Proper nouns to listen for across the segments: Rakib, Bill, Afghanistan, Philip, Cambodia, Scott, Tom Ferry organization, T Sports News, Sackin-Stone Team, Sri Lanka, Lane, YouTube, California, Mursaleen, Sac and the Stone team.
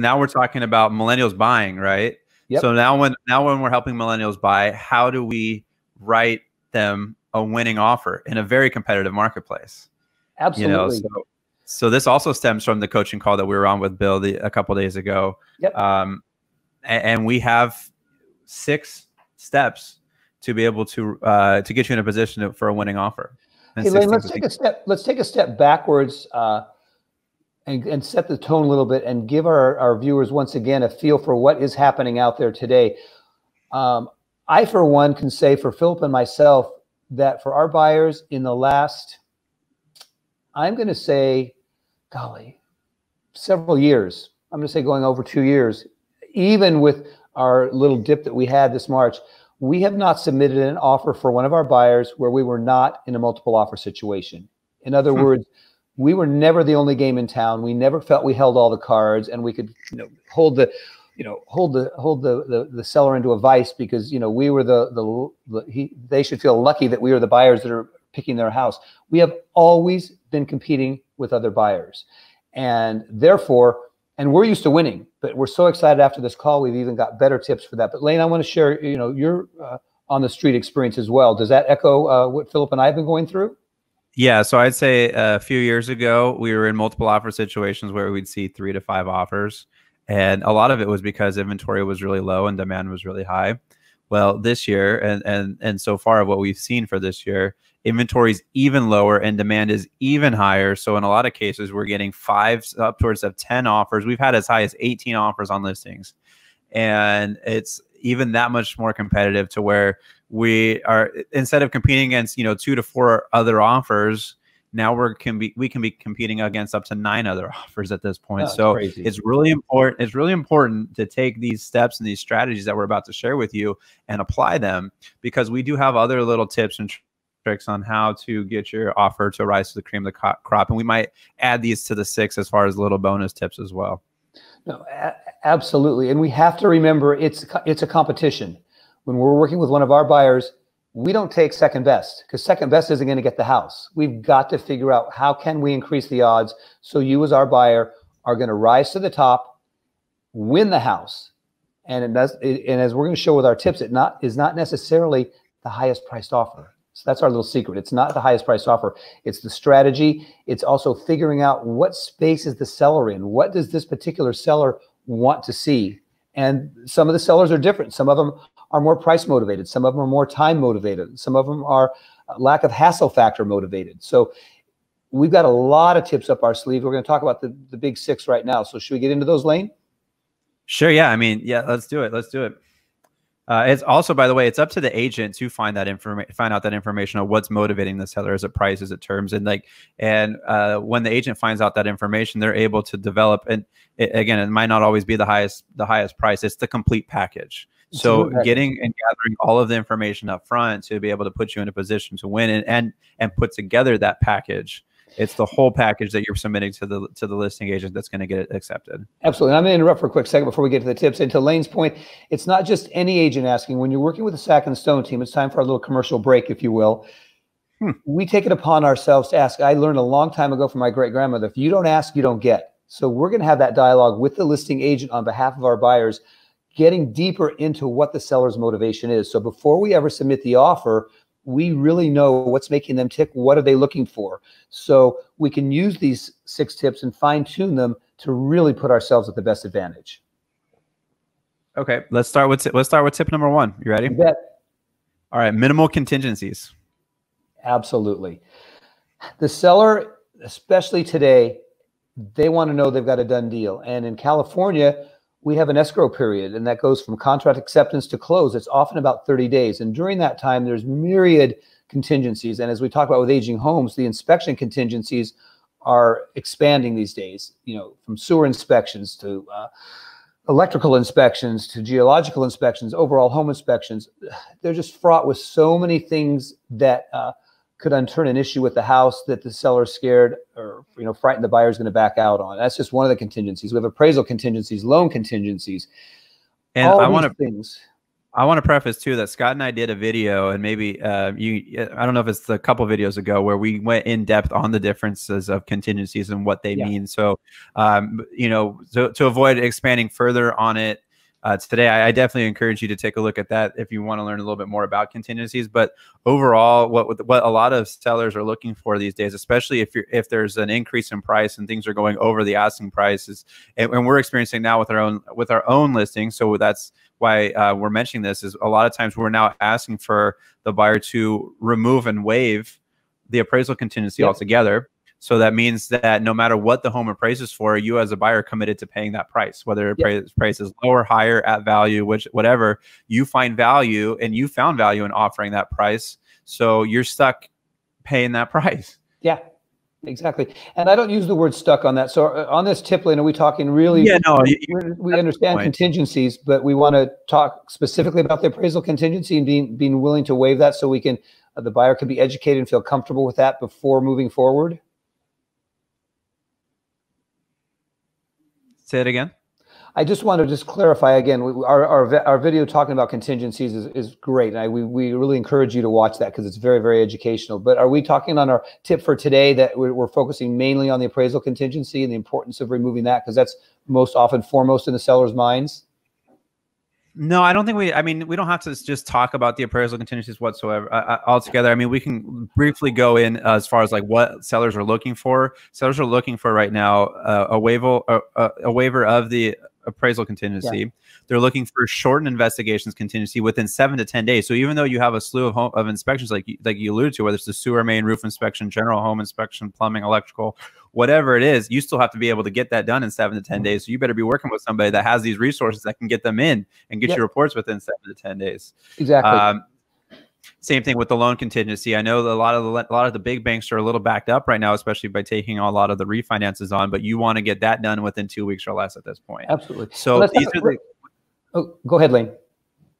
Now we're talking about millennials buying, right? Yep. So now when we're helping millennials buy, how do we write them a winning offer in a very competitive marketplace? Absolutely. You know, so this also stems from the coaching call that we were on with Bill a couple of days ago. Yep. And we have 6 steps to be able to get you in a position for a winning offer. And hey, Lane, let's take a step backwards and set the tone a little bit and give our viewers once again a feel for what is happening out there today. I, for one, can say for Philip and myself that for our buyers in the last, I'm going to say, golly, several years, I'm going to say going over 2 years, even with our little dip that we had this March, we have not submitted an offer for one of our buyers where we were not in a multiple offer situation. In other words, we were never the only game in town. We never felt we held all the cards and we could, you know, hold the seller into a vice because, you know, we were they should feel lucky that we are the buyers that are picking their house. We have always been competing with other buyers, and therefore, and we're used to winning, but we're so excited after this call, we've even got better tips for that. But Lane, I want to share, you know, your on the street experience as well. Does that echo what Philip and I have been going through? Yeah. So I'd say a few years ago, we were in multiple offer situations where we'd see 3 to 5 offers. And a lot of it was because inventory was really low and demand was really high. Well, this year and so far what we've seen for this year, inventory is even lower and demand is even higher. So in a lot of cases, we're getting 5 up towards 10 offers. We've had as high as 18 offers on listings. And it's even that much more competitive to where we are, instead of competing against, you know, 2 to 4 other offers, now we can be competing against up to 9 other offers at this point. That's so crazy. It's really important. It's really important to take these steps and these strategies that we're about to share with you and apply them, because we do have other little tips and tricks on how to get your offer to rise to the cream of the crop. And we might add these to the 6 as far as little bonus tips as well. No, absolutely. And we have to remember it's a competition. When we're working with one of our buyers, we don't take second best, because second best isn't going to get the house. We've got to figure out how can we increase the odds so you as our buyer are going to rise to the top, win the house. And and as we're going to show with our tips, it is not necessarily the highest priced offer. So that's our little secret. It's not the highest priced offer. It's the strategy. It's also figuring out what space is the seller in. What does this particular seller want to see? And some of the sellers are different. Some of them are more price motivated. Some of them are more time motivated. Some of them are lack of hassle factor motivated. So we've got a lot of tips up our sleeve. We're going to talk about the big 6 right now. So should we get into those, Lane? Sure. Yeah. I mean, yeah, let's do it. Let's do it. It's also, by the way, it's up to the agent to find out that information of what's motivating the seller. Is it price? Is it terms? And when the agent finds out that information, they're able to develop. And again, it might not always be the highest price. It's the complete package. So getting and gathering all of the information up front to be able to put you in a position to win and put together that package. It's the whole package that you're submitting to the listing agent that's going to get it accepted. Absolutely. And I'm going to interrupt for a quick second before we get to the tips. And to Lane's point, it's not just any agent asking. When you're working with the Sac and the Stone team, it's time for our little commercial break, if you will. We take it upon ourselves to ask. I learned a long time ago from my great-grandmother, if you don't ask, you don't get. So we're going to have that dialogue with the listing agent on behalf of our buyers, getting deeper into what the seller's motivation is. So before we ever submit the offer, we really know what's making them tick. What are they looking for? So we can use these 6 tips and fine tune them to really put ourselves at the best advantage. Okay. Let's start with tip number 1. You ready? You bet. All right. Minimal contingencies. Absolutely. The seller, especially today, they want to know they've got a done deal. And in California, we have an escrow period, and that goes from contract acceptance to close. It's often about 30 days. And during that time, there's myriad contingencies. And as we talk about with aging homes, the inspection contingencies are expanding these days, you know, from sewer inspections to electrical inspections to geological inspections, overall home inspections. They're just fraught with so many things that could unturn an issue with the house that the seller's scared or, you know, frightened the buyer's going to back out on. That's just one of the contingencies. We have appraisal contingencies, loan contingencies, and all these things. I want to preface too that Scott and I did a video, and maybe I don't know if it's a couple videos ago, where we went in depth on the differences of contingencies and what they mean. So, you know, to avoid expanding further on it today, I definitely encourage you to take a look at that if you want to learn a little bit more about contingencies. But overall, what a lot of sellers are looking for these days, especially if there's an increase in price and things are going over the asking prices, and we're experiencing now with our own listing. So that's why we're mentioning this, is a lot of times we're now asking for the buyer to remove and waive the appraisal contingency altogether. So that means that no matter what the home appraises for, you as a buyer are committed to paying that price, whether price is lower, higher, at value, whatever, you find value, and you found value in offering that price. So you're stuck paying that price. Yeah. Exactly. And I don't use the word stuck on that. So on this tip, Lane, are we talking really, we understand contingencies, but we want to talk specifically about the appraisal contingency and being willing to waive that so we can, the buyer can be educated and feel comfortable with that before moving forward? Say it again. I just want to clarify again, our video talking about contingencies is great. And we really encourage you to watch that because it's very, very educational. But are we talking on our tip for today that we're focusing mainly on the appraisal contingency and the importance of removing that, because that's most often foremost in the seller's minds? No, I don't think I mean, we don't have to just talk about the appraisal contingencies whatsoever altogether. I mean, we can briefly go in as far as like what sellers are looking for. Sellers are looking for right now a waiver of the appraisal contingency. Yeah. They're looking for shortened investigations contingency within 7 to 10 days. So even though you have a slew of inspections, like you alluded to, whether it's the sewer main, roof inspection, general home inspection, plumbing, electrical, whatever it is, you still have to be able to get that done in 7 to 10 days. So you better be working with somebody that has these resources that can get them in and get your reports within 7 to 10 days. Exactly. Same thing with the loan contingency. I know that a lot of the big banks are a little backed up right now, especially by taking a lot of the refinances on. But you want to get that done within 2 weeks or less at this point. Absolutely. So these are the, go ahead, Lane.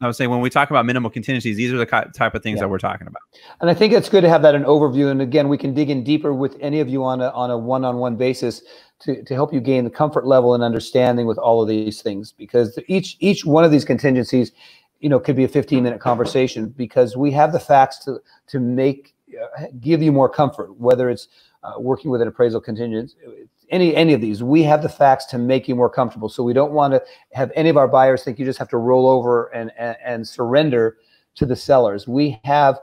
I was saying, when we talk about minimal contingencies, these are the type of things that we're talking about. And I think it's good to have that an overview. And again, we can dig in deeper with any of you on a one-on-one basis to help you gain the comfort level and understanding with all of these things, because each one of these contingencies, you know, could be a 15-minute conversation, because we have the facts to make give you more comfort. Whether it's working with an appraisal contingency, any of these, we have the facts to make you more comfortable. So we don't want to have any of our buyers think you just have to roll over and surrender to the sellers. We have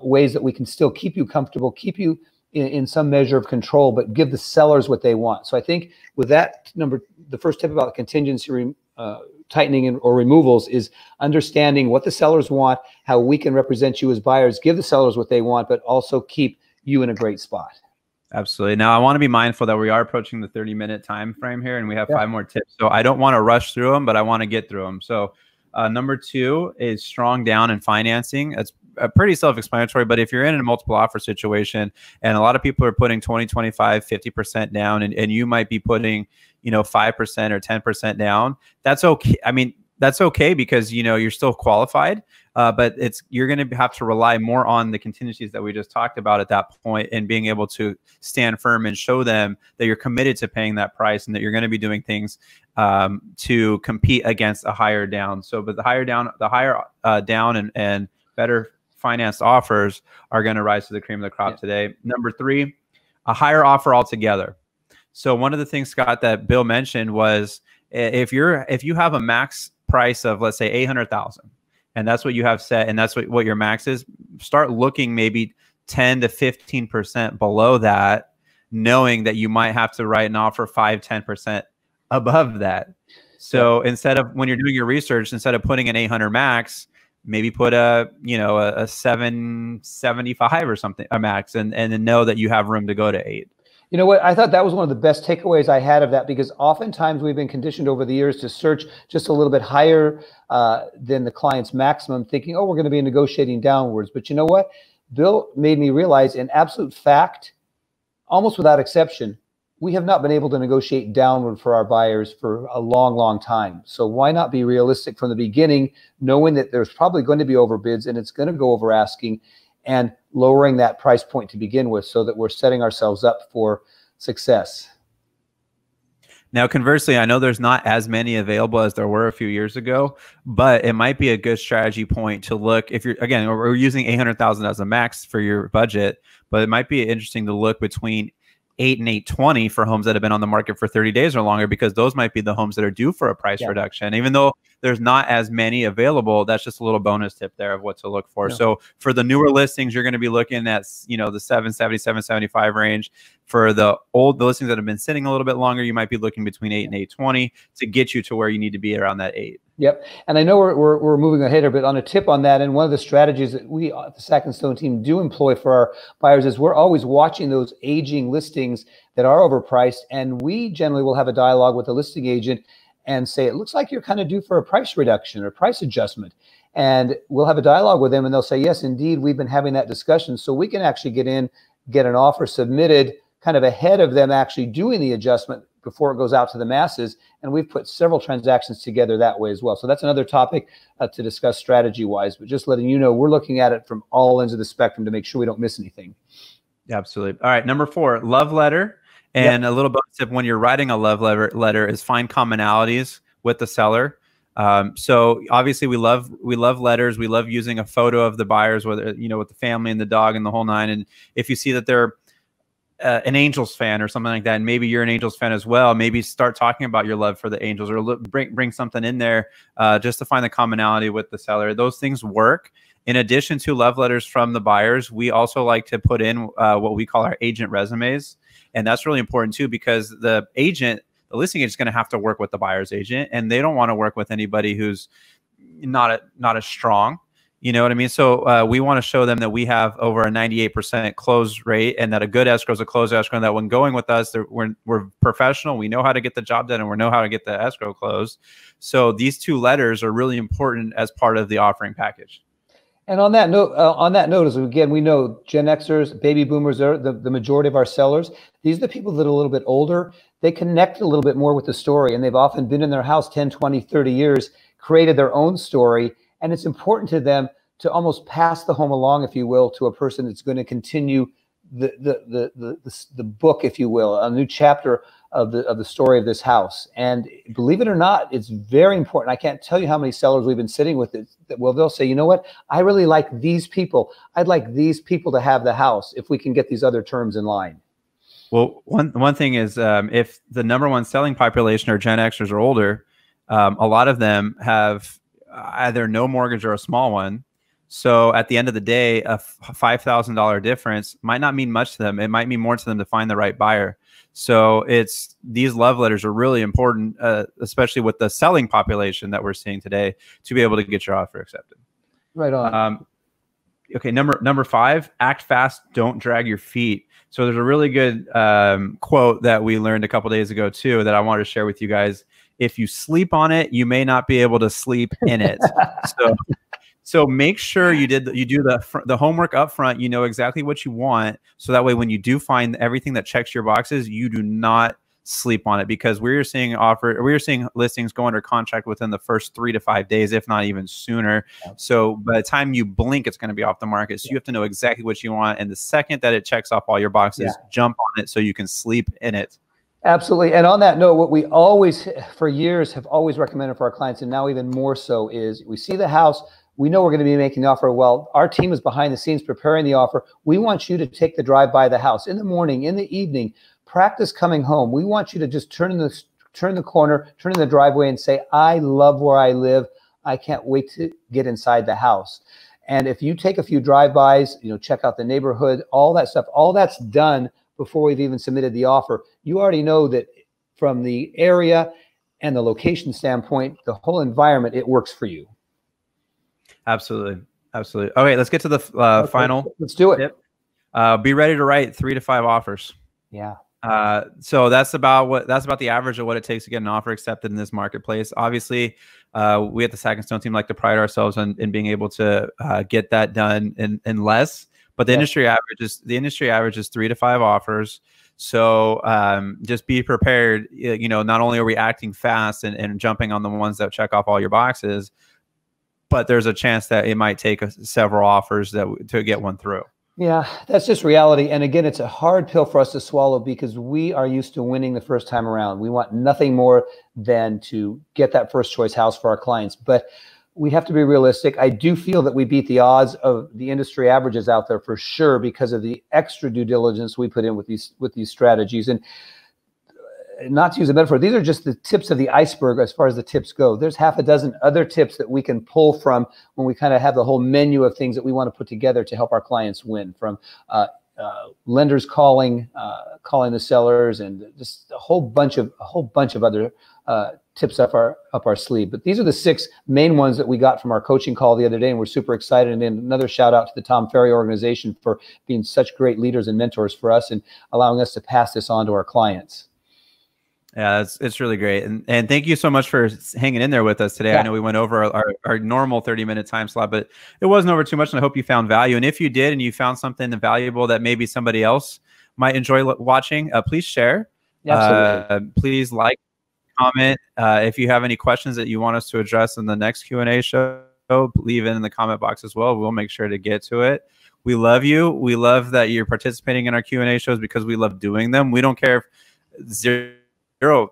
ways that we can still keep you comfortable, keep you in some measure of control, but give the sellers what they want. So I think with that number, the first tip about contingency tightening or removals is understanding what the sellers want, how we can represent you as buyers, give the sellers what they want, but also keep you in a great spot. Absolutely. Now, I want to be mindful that we are approaching the 30-minute time frame here, and we have 5 more tips. So I don't want to rush through them, but I want to get through them. So number 2 is strong down and financing. That's pretty self-explanatory, but if you're in a multiple offer situation and a lot of people are putting 20, 25, 50% down, and you might be putting, you know, 5% or 10% down, that's okay. I mean, that's okay, because, you know, you're still qualified, but you're going to have to rely more on the contingencies that we just talked about at that point, and being able to stand firm and show them that you're committed to paying that price and that you're going to be doing things to compete against a higher down. So, but the higher down and better financed offers are going to rise to the cream of the crop today. Number 3, a higher offer altogether. So one of the things, Scott, that Bill mentioned was if you have a max price of, let's say, 800,000, and that's what you have set, and that's what your max is, start looking maybe 10 to 15% below that, knowing that you might have to write an offer 5, 10% above that. So instead of, when you're doing your research, instead of putting an 800 max, maybe put a 775 or something, a max, and then know that you have room to go to 8. You know what? I thought that was one of the best takeaways I had of that, because oftentimes we've been conditioned over the years to search just a little bit higher than the client's maximum, thinking, oh, we're going to be negotiating downwards. But you know what? Bill made me realize, in absolute fact, almost without exception, we have not been able to negotiate downward for our buyers for a long, long time. So why not be realistic from the beginning, knowing that there's probably going to be overbids and it's going to go over asking, and lowering that price point to begin with so that we're setting ourselves up for success. Now, conversely, I know there's not as many available as there were a few years ago, but it might be a good strategy point to look. If you're, again, we're using $800,000 as a max for your budget, but it might be interesting to look between 8 and 820 for homes that have been on the market for 30 days or longer, because those might be the homes that are due for a price reduction. Even though there's not as many available, that's just a little bonus tip there of what to look for. So for the newer listings, you're going to be looking at, you know, the 770, 775 range. For the old, the listings that have been sitting a little bit longer, you might be looking between 8 and 820 to get you to where you need to be around that 8. Yep. And I know we're moving ahead here, but on a tip on that, and one of the strategies that we, the Sac and Stone team, do employ for our buyers is we're always watching those aging listings that are overpriced, and we generally will have a dialogue with the listing agent and say, it looks like you're kind of due for a price reduction or price adjustment. And we'll have a dialogue with them, and they'll say, yes, indeed, we've been having that discussion. So we can actually get in, get an offer submitted kind of ahead of them actually doing the adjustment before it goes out to the masses. And we've put several transactions together that way as well. So that's another topic to discuss strategy-wise, but just letting you know, we're looking at it from all ends of the spectrum to make sure we don't miss anything. Absolutely. All right, number 4, love letter. And a little bonus tip when you're writing a love letter is find commonalities with the seller. So obviously we love letters. We love using a photo of the buyers, whether, you know, with the family and the dog and the whole nine. And if you see that they're an Angels fan or something like that, and maybe you're an Angels fan as well, maybe start talking about your love for the Angels, or look, bring something in there just to find the commonality with the seller. Those things work. In addition to love letters from the buyers, we also like to put in what we call our agent resumes. And that's really important too, because the agent, the listing agent, is going to have to work with the buyer's agent, and they don't want to work with anybody who's not as strong. You know what I mean? So we want to show them that we have over a 98% close rate, and that a good escrow is a closed escrow, and that when going with us, we're professional. We know how to get the job done, and we know how to get the escrow closed. So these two letters are really important as part of the offering package. And on that note, as again, we know Gen Xers, baby boomers are the majority of our sellers. These are the people that are a little bit older. They connect a little bit more with the story, and they've often been in their house 10, 20, 30 years, created their own story. And it's important to them to almost pass the home along, if you will, to a person that's going to continue the book, if you will, a new chapter of the story of this house. And believe it or not, it's very important. I can't tell you how many sellers we've been sitting with that, well, they'll say, you know what, I really like these people. I'd like these people to have the house if we can get these other terms in line. Well, one thing is if the #1 selling population are Gen Xers or older, a lot of them have either no mortgage or a small one. So at the end of the day, a $5,000 difference might not mean much to them. It might mean more to them to find the right buyer. So it's, these love letters are really important, especially with the selling population that we're seeing today, to be able to get your offer accepted. Right on. Okay, number 5, act fast, don't drag your feet. So there's a really good quote that we learned a couple days ago too that I wanted to share with you guys. If you sleep on it, you may not be able to sleep in it. So make sure you do the homework up front. You know exactly what you want, so that way when you do find everything that checks your boxes, you do not sleep on it, because we are seeing listings go under contract within the first 3 to 5 days, if not even sooner. So by the time you blink, it's going to be off the market. So you have to know exactly what you want, and the second that it checks off all your boxes, jump on it so you can sleep in it. Absolutely. And on that note, what we always, for years, have always recommended for our clients, and now even more so, is we see the house, we know we're going to be making the offer. Well, our team is behind the scenes preparing the offer. We want you to take the drive by the house in the morning, in the evening, practice coming home. We want you to just turn the corner, turn in the driveway, and say, I love where I live. I can't wait to get inside the house. And if you take a few drive-bys, you know, check out the neighborhood, all that stuff, all that's done before we've even submitted the offer. You already know that from the area and the location standpoint, the whole environment, it works for you. Absolutely. Absolutely. Okay, let's get to the final. Let's do it. Tip. Be ready to write 3 to 5 offers. Yeah. So that's about the average of what it takes to get an offer accepted in this marketplace. Obviously, we at the Sac and Stone team like to pride ourselves in being able to get that done in less. But the industry average is 3 to 5 offers. So just be prepared. You know, not only are we acting fast and jumping on the ones that check off all your boxes, but there's a chance that it might take several offers to get one through. Yeah, that's just reality. And again, it's a hard pill for us to swallow because we are used to winning the first time around. We want nothing more than to get that first choice house for our clients. But we have to be realistic. I do feel that we beat the odds of the industry averages out there for sure because of the extra due diligence we put in with these strategies. And not to use a metaphor, these are just the tips of the iceberg as far as the tips go. There's half a dozen other tips that we can pull from when we kind of have the whole menu of things that we want to put together to help our clients win, from lenders calling the sellers, and just a whole bunch of other tips up our sleeve. But these are the six main ones that we got from our coaching call the other day, and we're super excited. And another shout out to the Tom Ferry organization for being such great leaders and mentors for us and allowing us to pass this on to our clients. Yeah, it's really great. And thank you so much for hanging in there with us today. Yeah. I know we went over our normal 30-minute time slot, but it wasn't over too much. And I hope you found value. And if you did and you found something valuable that maybe somebody else might enjoy watching, please share. Absolutely. Please like, comment. If you have any questions that you want us to address in the next Q&A show, leave it in the comment box as well. We'll make sure to get to it. We love you. We love that you're participating in our Q&A shows because we love doing them. We don't care if zero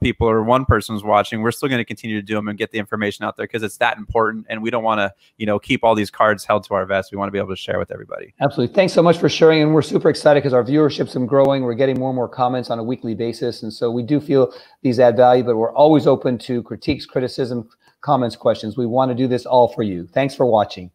people or one person's watching, we're still going to continue to do them and get the information out there because it's that important. And we don't want to, keep all these cards held to our vest. We want to be able to share with everybody. Absolutely. Thanks so much for sharing. And we're super excited because our viewership's been growing. We're getting more and more comments on a weekly basis. And so we do feel these add value, but we're always open to critiques, criticism, comments, questions. We want to do this all for you. Thanks for watching.